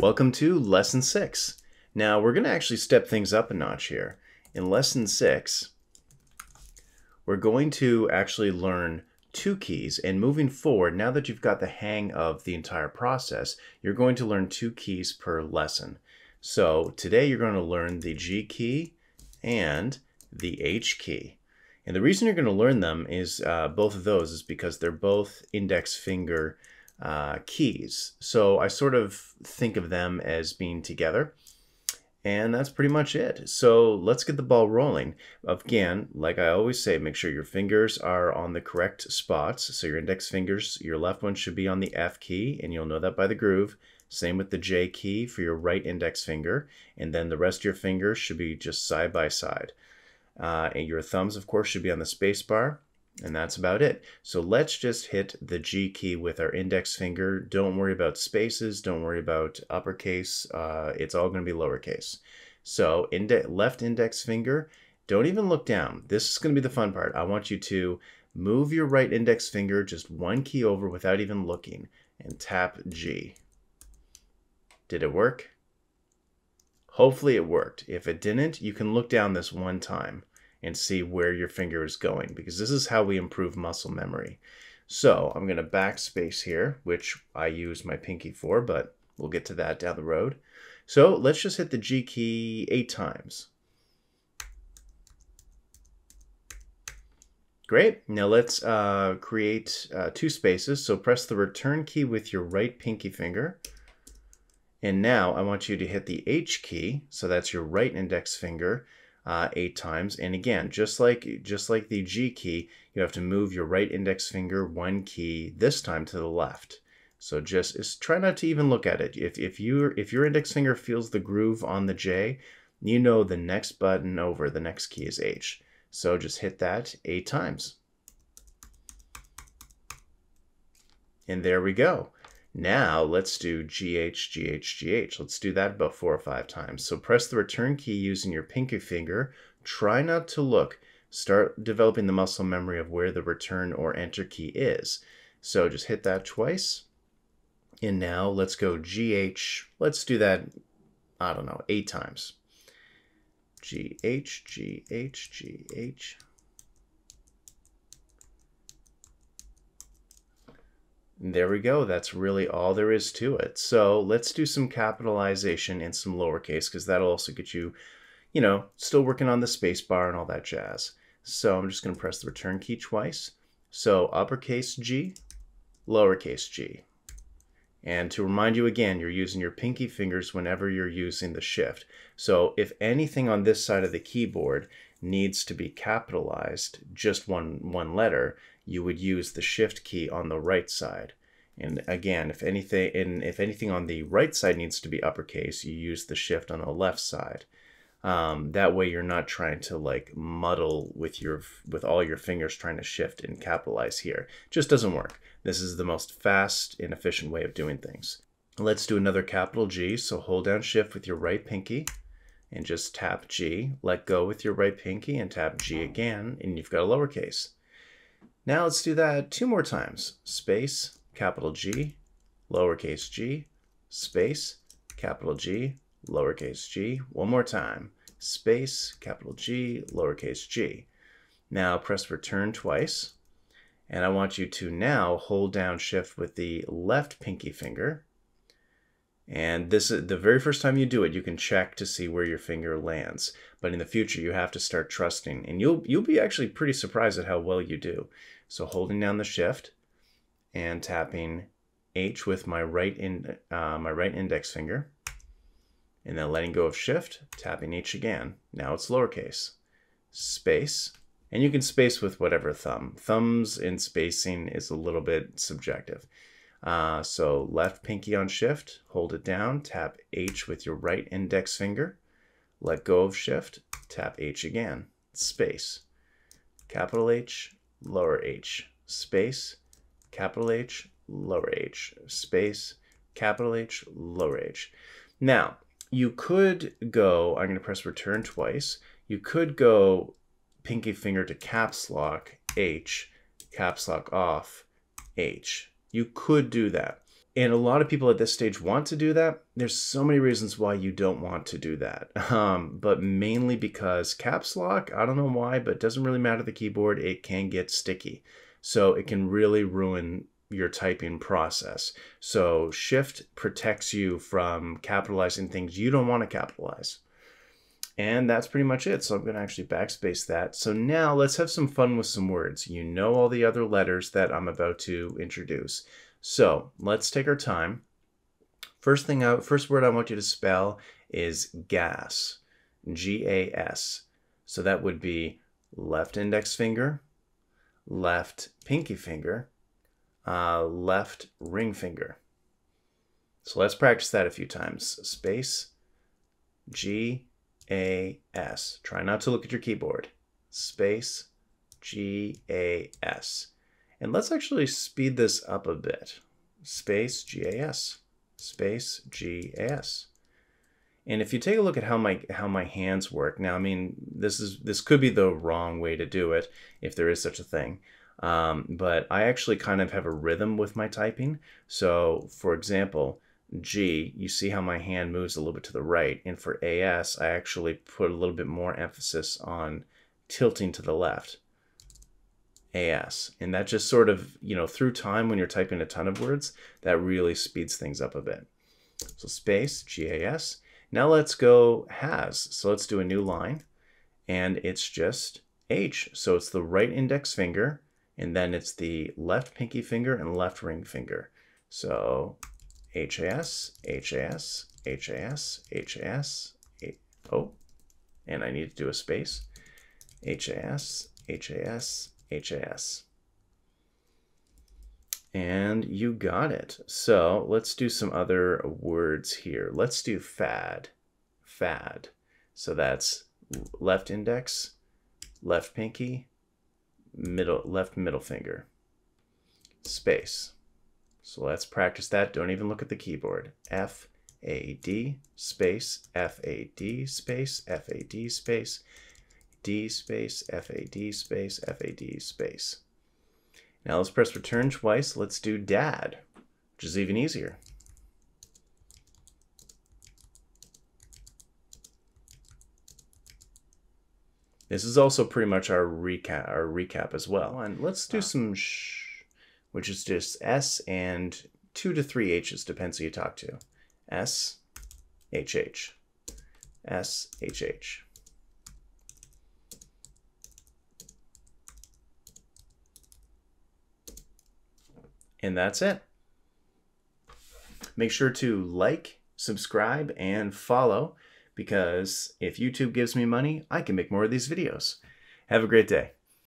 Welcome to Lesson 6. Now we're going to actually step things up a notch here. In Lesson 6, we're going to actually learn two keys, and moving forward, now that you've got the hang of the entire process, you're going to learn two keys per lesson. So today you're going to learn the G key and the H key. And the reason you're going to learn them is both of those is because they're both index finger keys. So I sort of think of them as being together, and that's pretty much it. So let's get the ball rolling. Again, like I always say, make sure your fingers are on the correct spots. So your index fingers, your left one should be on the F key, and you'll know that by the groove. Same with the J key for your right index finger, and then the rest of your fingers should be just side by side. And your thumbs, of course, should be on the space bar. And that's about it. So let's just hit the G key with our index finger. Don't worry about spaces. Don't worry about uppercase. It's all going to be lowercase. So left index finger, don't even look down. This is going to be the fun part. I want you to move your right index finger just one key over without even looking and tap G. Did it work? Hopefully it worked. If it didn't, you can look down this one time and see where your finger is going, because this is how we improve muscle memory. So I'm going to backspace here, which I use my pinky for, but we'll get to that down the road. So let's just hit the G key 8 times. Great. Now let's create 2 spaces. So press the return key with your right pinky finger. And now I want you to hit the H key. So that's your right index finger. 8 times, and again, just like the G key, you have to move your right index finger one key, this time to the left. So just try not to even look at it. If your index finger feels the groove on the J, you know the next button over, the next key is H. So just hit that 8 times. And there we go. Now let's do GH, GH, GH. Let's do that about 4 or 5 times. So press the return key using your pinky finger. Try not to look. Start developing the muscle memory of where the return or enter key is. So just hit that twice. And now let's go GH. Let's do that, I don't know, 8 times. GH, GH, GH. There we go. That's really all there is to it. So let's do some capitalization and some lowercase, because that'll also get you, you know, still working on the space bar and all that jazz. So I'm just going to press the return key twice. So uppercase G, lowercase g. And to remind you again, you're using your pinky fingers whenever you're using the shift. So if anything on this side of the keyboard needs to be capitalized, just one letter, you would use the shift key on the right side. And again, if anything on the right side needs to be uppercase, you use the shift on the left side. That way you're not trying to like muddle with all your fingers trying to shift and capitalize here. Just doesn't work. This is the most fast and efficient way of doing things. Let's do another capital G. So hold down shift with your right pinky and just tap G. Let go with your right pinky and tap G again, and you've got a lowercase. Now let's do that 2 more times. Space, capital G, lowercase g, space, capital G, lowercase g. 1 more time. Space, capital G, lowercase g. Now press return twice. And I want you to now hold down shift with the left pinky finger. And this is the very first time you do it, you can check to see where your finger lands. But in the future, you have to start trusting, and you'll be actually pretty surprised at how well you do. So holding down the shift and tapping H with my right index finger, and then letting go of shift, tapping H again. Now it's lowercase, space. And you can space with whatever thumb. Thumbs and spacing is a little bit subjective. So left pinky on shift, hold it down, tap H with your right index finger, let go of shift, tap H again, space, capital H, lower H, space, capital H, lower H, space, capital H, lower H. Now, you could go, I'm going to press return twice, you could go pinky finger to caps lock H, caps lock off H. You could do that. And a lot of people at this stage want to do that. There's so many reasons why you don't want to do that. But mainly because caps lock, I don't know why, but it doesn't really matter the keyboard. It can get sticky. So it can really ruin your typing process. So shift protects you from capitalizing things you don't want to capitalize. And that's pretty much it. So I'm going to actually backspace that. So now let's have some fun with some words. You know all the other letters that I'm about to introduce. So let's take our time. First word I want you to spell is gas, G-A-S. So that would be left index finger, left pinky finger, left ring finger. So let's practice that a few times. Space, G-A-S. Try not to look at your keyboard. Space, G-A-S. And let's actually speed this up a bit. Space, G-A-S, space, G-A-S. And if you take a look at how my hands work, now, I mean, this could be the wrong way to do it, if there is such a thing. But I actually kind of have a rhythm with my typing. So for example, G, you see how my hand moves a little bit to the right. And for A-S, I actually put a little bit more emphasis on tilting to the left. AS. And that just sort of, you know, through time when you're typing a ton of words, that really speeds things up a bit. So space, G-A-S. Now let's go has. So let's do a new line. And it's just H. So it's the right index finger, and then it's the left pinky finger and left ring finger. So H-A-S, H-A-S, H-A-S, H-A-S, oh, and I need to do a space. H-A-S, H-A-S, H-A-S. And you got it. So let's do some other words here. Let's do fad, fad. So that's left index, left pinky, left middle finger, space. So let's practice that. Don't even look at the keyboard. F-A-D, space, F-A-D, space, F-A-D, space. D space, F-A-D space, F-A-D space. Now let's press return twice. Let's do dad, which is even easier. This is also pretty much our recap as well. And let's do some sh, which is just S and 2 to 3 H's, depends who you talk to. S, H-H, S, H-H. And that's it. Make sure to like, subscribe, and follow, because if YouTube gives me money, I can make more of these videos. Have a great day.